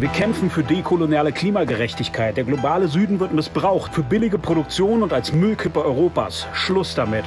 Wir kämpfen für dekoloniale Klimagerechtigkeit. Der globale Süden wird missbraucht für billige Produktion und als Müllkippe Europas. Schluss damit.